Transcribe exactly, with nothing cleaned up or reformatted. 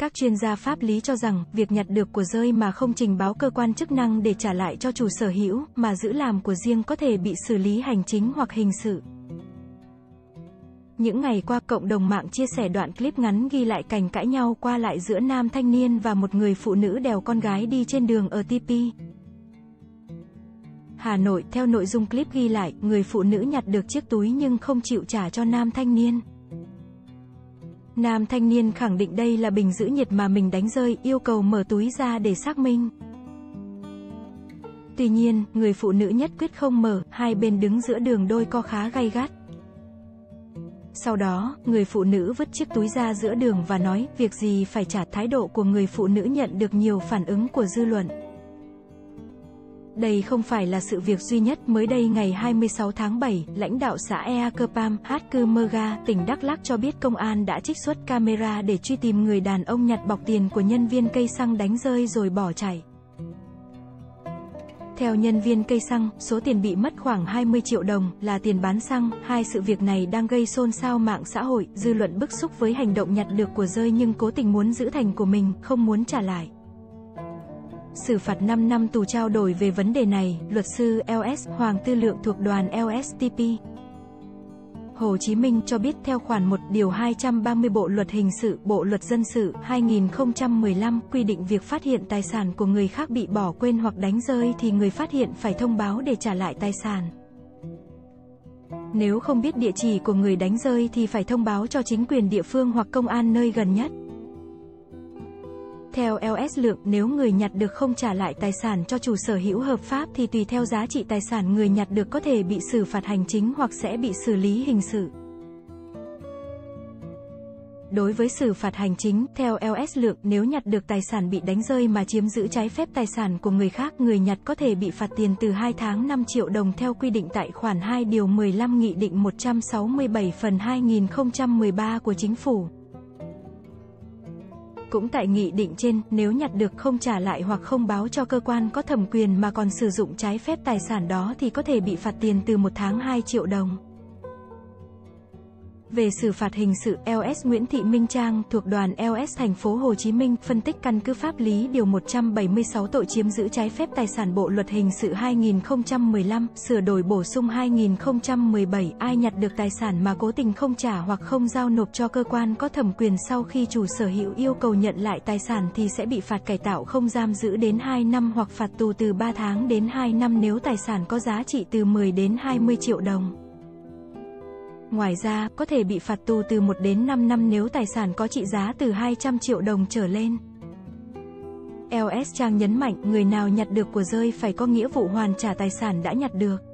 Các chuyên gia pháp lý cho rằng, việc nhặt được của rơi mà không trình báo cơ quan chức năng để trả lại cho chủ sở hữu, mà giữ làm của riêng có thể bị xử lý hành chính hoặc hình sự. Những ngày qua, cộng đồng mạng chia sẻ đoạn clip ngắn ghi lại cảnh cãi nhau qua lại giữa nam thanh niên và một người phụ nữ đèo con gái đi trên đường ở T P. Hà Nội. Theo nội dung clip ghi lại, người phụ nữ nhặt được chiếc túi nhưng không chịu trả cho nam thanh niên. Nam thanh niên khẳng định đây là bình giữ nhiệt mà mình đánh rơi, yêu cầu mở túi ra để xác minh. Tuy nhiên, người phụ nữ nhất quyết không mở, hai bên đứng giữa đường đôi co khá gay gắt. Sau đó, người phụ nữ vứt chiếc túi ra giữa đường và nói, việc gì phải trả. Thái độ của người phụ nữ nhận được nhiều phản ứng của dư luận. Đây không phải là sự việc duy nhất, mới đây ngày hai mươi sáu tháng bảy, lãnh đạo xã Ea Kơ Pam, Cư Mơ Ga, tỉnh Đắk Lắk cho biết công an đã trích xuất camera để truy tìm người đàn ông nhặt bọc tiền của nhân viên cây xăng đánh rơi rồi bỏ chạy. Theo nhân viên cây xăng, số tiền bị mất khoảng hai mươi triệu đồng, là tiền bán xăng. Hai sự việc này đang gây xôn xao mạng xã hội, dư luận bức xúc với hành động nhặt được của rơi nhưng cố tình muốn giữ thành của mình, không muốn trả lại. Xử phạt năm năm tù. Trao đổi về vấn đề này, luật sư L S Hoàng Tư Lượng thuộc đoàn L S T P Hồ Chí Minh cho biết theo khoản một điều hai trăm ba mươi Bộ Luật Hình sự, Bộ Luật Dân sự hai nghìn không trăm mười lăm quy định việc phát hiện tài sản của người khác bị bỏ quên hoặc đánh rơi thì người phát hiện phải thông báo để trả lại tài sản. Nếu không biết địa chỉ của người đánh rơi thì phải thông báo cho chính quyền địa phương hoặc công an nơi gần nhất. Theo L S Lượng, nếu người nhặt được không trả lại tài sản cho chủ sở hữu hợp pháp thì tùy theo giá trị tài sản người nhặt được có thể bị xử phạt hành chính hoặc sẽ bị xử lý hình sự. Đối với xử phạt hành chính, theo L S Lượng, nếu nhặt được tài sản bị đánh rơi mà chiếm giữ trái phép tài sản của người khác, người nhặt có thể bị phạt tiền từ hai tháng năm triệu đồng theo quy định tại khoản hai điều mười lăm Nghị định một trăm sáu mươi bảy phần hai nghìn không trăm mười ba của Chính phủ. Cũng tại nghị định trên, nếu nhặt được không trả lại hoặc không báo cho cơ quan có thẩm quyền mà còn sử dụng trái phép tài sản đó thì có thể bị phạt tiền từ một tháng hai triệu đồng. Về xử phạt hình sự, L S Nguyễn Thị Minh Trang thuộc đoàn L S thành phố Hồ Chí Minh phân tích căn cứ pháp lý điều một trăm bảy mươi sáu tội chiếm giữ trái phép tài sản Bộ Luật Hình sự hai nghìn không trăm mười lăm, sửa đổi bổ sung hai nghìn không trăm mười bảy, ai nhặt được tài sản mà cố tình không trả hoặc không giao nộp cho cơ quan có thẩm quyền sau khi chủ sở hữu yêu cầu nhận lại tài sản thì sẽ bị phạt cải tạo không giam giữ đến hai năm hoặc phạt tù từ ba tháng đến hai năm nếu tài sản có giá trị từ mười đến hai mươi triệu đồng. Ngoài ra, có thể bị phạt tù từ một đến năm năm nếu tài sản có trị giá từ hai trăm triệu đồng trở lên. L S Trang nhấn mạnh, người nào nhặt được của rơi phải có nghĩa vụ hoàn trả tài sản đã nhặt được.